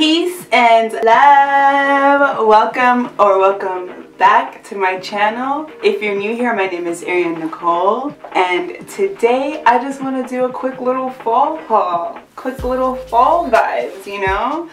Peace and love. Welcome back to my channel. If you're new here, my name is Ariane Nicole, and today I just want to do a quick little fall haul. Quick little fall vibes, you know?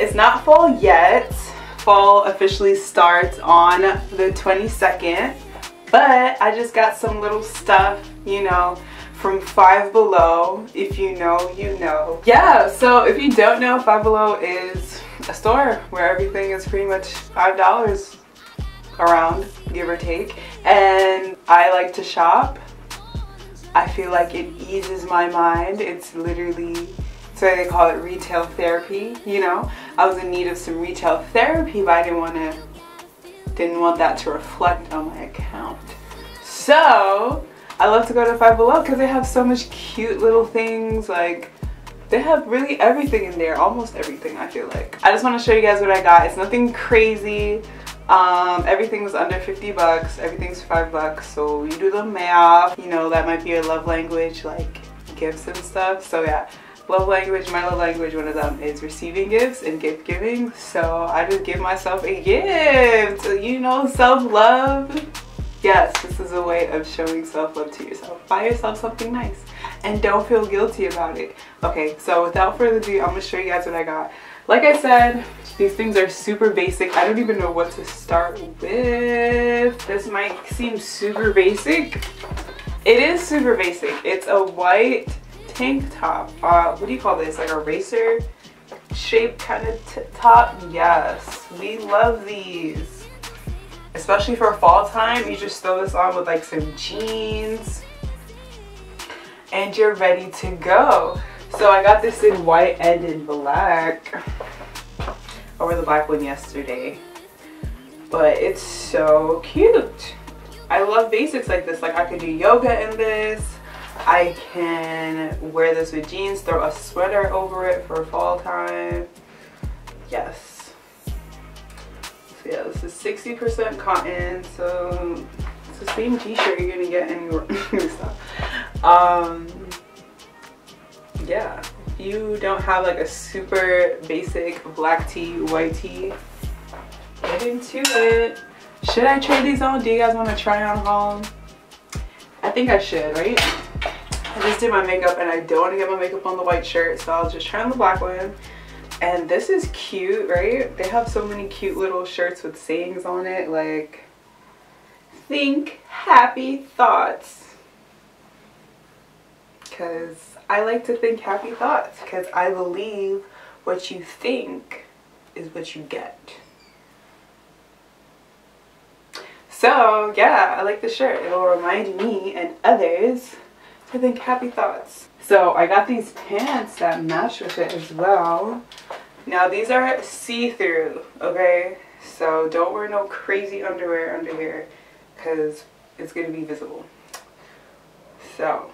It's not fall yet. Fall officially starts on the 22nd, but I just got some little stuff, you know, from Five Below. If you know, you know. Yeah, so if you don't know, Five Below is a store where everything is pretty much $5 around, give or take. And I like to shop. I feel like it eases my mind. It's literally, so they call it retail therapy, you know? I was in need of some retail therapy, but I didn't want that to reflect on my account. So I love to go to Five Below because they have so much cute little things. Like, they have really everything in there, almost everything, I feel like. I just want to show you guys what I got. It's nothing crazy. Everything was under 50 bucks. Everything's $5, so you do the math. You know, that might be your love language, like gifts and stuff. So yeah, love language, my love language, one of them is receiving gifts and gift giving. So I just give myself a gift, you know, self-love. Yes, this is a way of showing self-love to yourself. Buy yourself something nice and don't feel guilty about it. Okay, so without further ado, I'm gonna show you guys what I got. Like I said, these things are super basic. I don't even know what to start with. This might seem super basic. It is super basic. It's a white tank top. What do you call this? Like a racer shape kind of top? Yes, we love these. Especially for fall time, you just throw this on with like some jeans and you're ready to go. So I got this in white and in black. I wore the black one yesterday, but it's so cute. I love basics like this. Like, I could do yoga in this. I can wear this with jeans, throw a sweater over it for fall time. Yes. Yeah, this is 60% cotton, so it's the same t-shirt you're gonna get anywhere. Yeah, if you don't have like a super basic black tee, white tee, get into it. Should I trade these on? Do you guys want to try on haul? I think I should, right? I just did my makeup and I don't want to get my makeup on the white shirt, so I'll just try on the black one. And this is cute, right? They have so many cute little shirts with sayings on it, like, think happy thoughts. Because I like to think happy thoughts, because I believe what you think is what you get. So yeah, I like the shirt. It will remind me and others to think happy thoughts. So I got these pants that match with it as well. Now these are see-through, okay? So don't wear no crazy underwear under here because it's gonna be visible. So,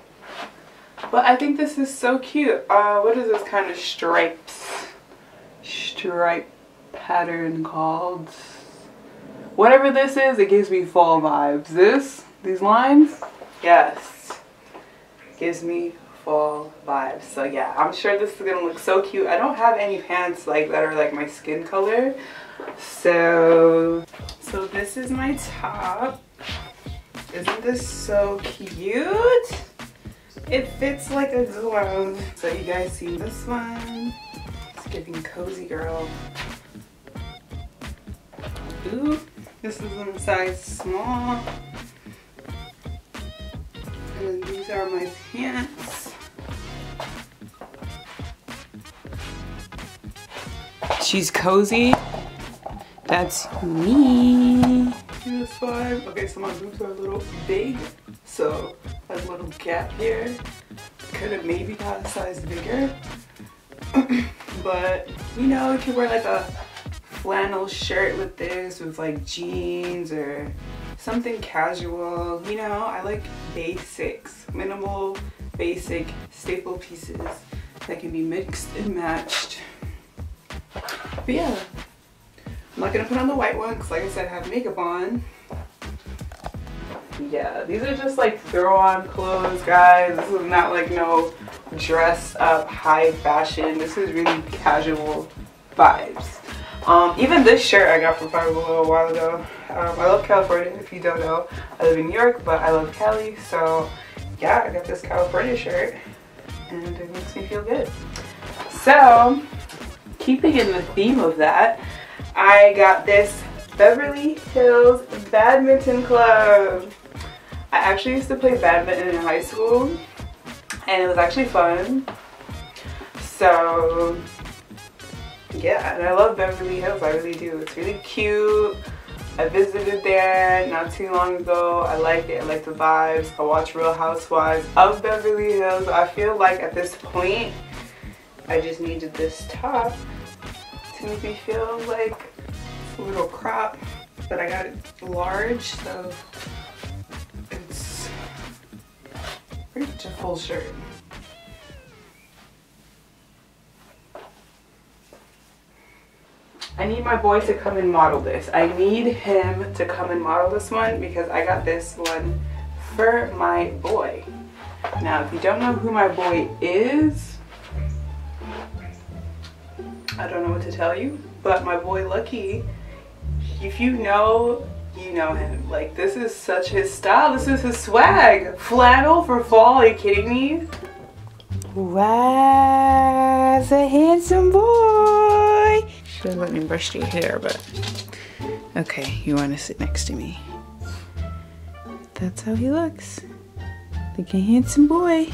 but I think this is so cute. What is this kind of stripe pattern called? Whatever this is, it gives me fall vibes. These lines, yes, gives me fall vibes. So yeah, I'm sure this is gonna look so cute. I don't have any pants like that are like my skin color, so this is my top. Isn't this so cute? It fits like a glove. So you guys see this one? It's giving cozy girl. Ooh, this is in size small. And these are my pants. She's cozy. That's me. See this vibe? Okay, so my boobs are a little big. So there's a little gap here. Could have maybe got a size bigger. But you know, you could wear like a flannel shirt with this, with like jeans or something casual. You know, I like basics. Minimal, basic, staple pieces that can be mixed and matched. But yeah, I'm not gonna put on the white one because, like I said, I have makeup on. Yeah, these are just like throw-on clothes, guys. This is not like no dress-up high fashion. This is really casual vibes. Even this shirt I got from Five Below a while ago. I love California, if you don't know. I live in New York, but I love Cali, so yeah, I got this California shirt and it makes me feel good. So, keeping in the theme of that, I got this Beverly Hills Badminton Club. I actually used to play badminton in high school and it was actually fun. So yeah, and I love Beverly Hills, I really do. It's really cute. I visited there not too long ago. I like it, I like the vibes. I watch Real Housewives of Beverly Hills. I feel like at this point, I just needed this top to make me feel like it's a little crop, but I got it large, so it's pretty much a full shirt. I need my boy to come and model this. I need him to come and model this one because I got this one for my boy. Now, if you don't know who my boy is, I don't know what to tell you, but my boy Lucky, if you know him. Like, this is such his style. This is his swag. Flannel for fall, are you kidding me? Wow, it's a handsome boy. She doesn't let me brush your hair, but okay, you want to sit next to me. That's how he looks, like a handsome boy.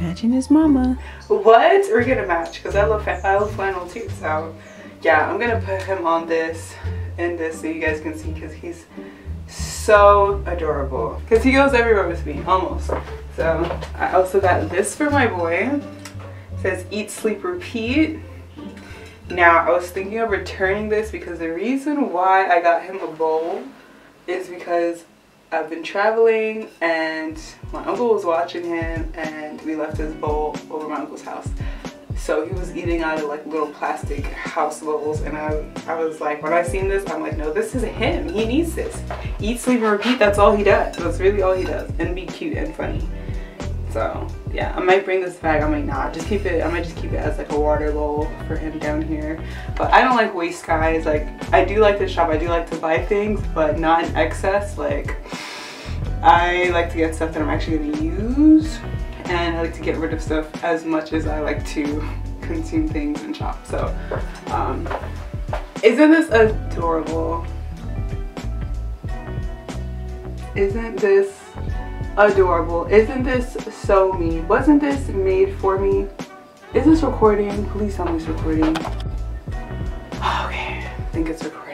Matching his mama. What? We're gonna match because I love flannel too. So yeah, I'm gonna put him on this and this so you guys can see because he's so adorable. Because he goes everywhere with me, almost. So I also got this for my boy. It says eat, sleep, repeat. Now, I was thinking of returning this because the reason why I got him a bowl is because I've been traveling and my uncle was watching him and we left his bowl over my uncle's house. So he was eating out of like little plastic house bowls and I was like, when I seen this, I'm like, no, this is him. He needs this. Eat, sleep, and repeat, that's all he does. That's really all he does. And be cute and funny. So yeah, I might bring this back, I might not. Just keep it, I might just keep it as like a water bowl for him down here. But I don't like waste, guys. Like, I do like to shop, I do like to buy things, but not in excess. Like, I like to get stuff that I'm actually gonna use, and I like to get rid of stuff as much as I like to consume things and shop. So, isn't this adorable? Isn't this adorable? Isn't this so me? Wasn't this made for me? Is this recording? Please tell me it's recording. Okay, I think it's recording.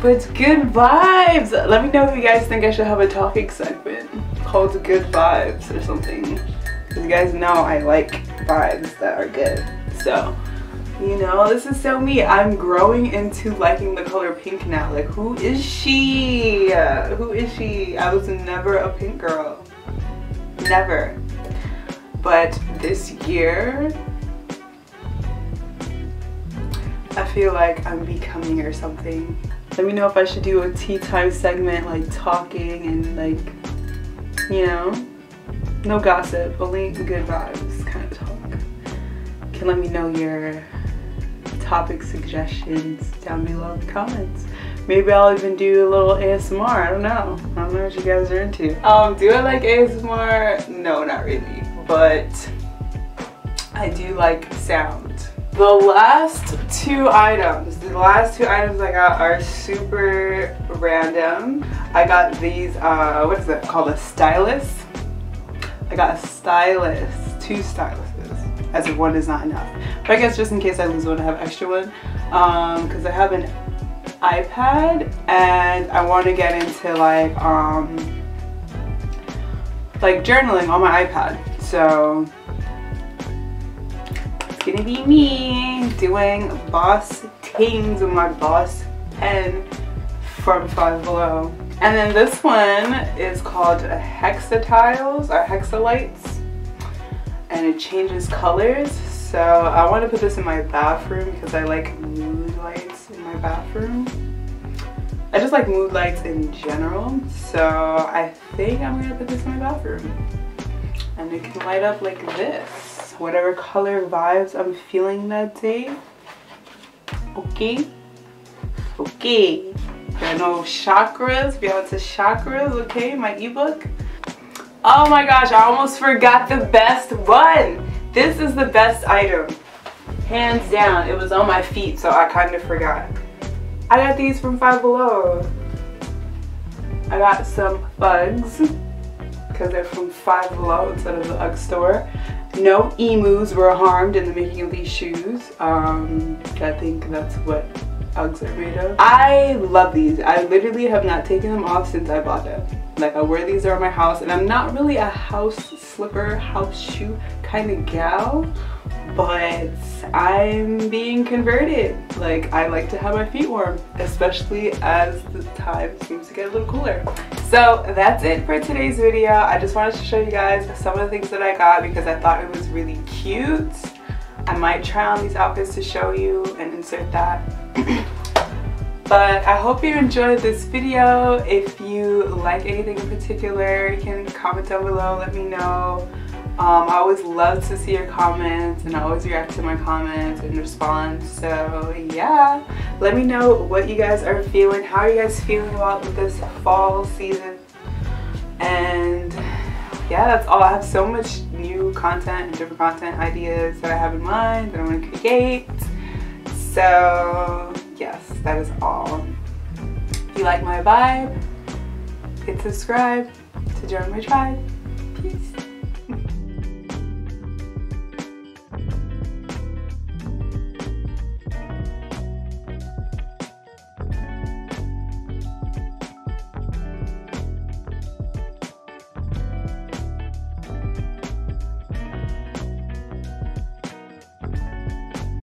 But it's good vibes. Let me know if you guys think I should have a talking segment called Good Vibes or something. Because you guys know I like vibes that are good. So, you know, this is so me. I'm growing into liking the color pink now. Like, who is she? Who is she? I was never a pink girl. Never. But this year, I feel like I'm becoming or something. Let me know if I should do a tea time segment, like talking and like, you know, no gossip, only good vibes kind of talk. You can let me know your topic suggestions down below in the comments. Maybe I'll even do a little ASMR, I don't know. I don't know what you guys are into. Do I like ASMR? No, not really, but I do like sound. The last two items I got are super random. I got these, what is it called, a stylus? I got a stylus, two styluses, as if one is not enough. But I guess just in case I lose one, I have extra one. Because I have an iPad and I want to get into like journaling on my iPad. So gonna be me doing boss things with my boss pen from Five Below. And then this one is called Hexa Tiles or Hexa Lights and it changes colors. So I want to put this in my bathroom because I like mood lights in my bathroom. I just like mood lights in general, so I think I'm gonna put this in my bathroom and it can light up like this. whatever color vibes I'm feeling that day. Okay. Okay. There are no chakras. We have to chakras. Okay, my ebook. Oh my gosh, I almost forgot the best one. This is the best item. Hands down. It was on my feet, so I kind of forgot. I got these from Five Below. I got some Uggs, because they're from Five Below instead of the Uggs store. No emus were harmed in the making of these shoes. I think that's what Uggs are made of. I love these. I literally have not taken them off since I bought them. Like, I wear these around my house, and I'm not really a house slipper, house shoe kind of gal, but I'm being converted. Like, I like to have my feet warm, especially as the time seems to get a little cooler. So that's it for today's video. I just wanted to show you guys some of the things that I got because I thought it was really cute. I might try on these outfits to show you and insert that. But I hope you enjoyed this video. If you like anything in particular, you can comment down below, let me know. I always love to see your comments, and I always react to my comments and respond. So yeah, let me know what you guys are feeling. How are you guys feeling about this fall season? And yeah, that's all. I have so much new content and different content ideas that I have in mind that I want to create. So yes, that is all. If you like my vibe, hit subscribe to join my tribe. Peace.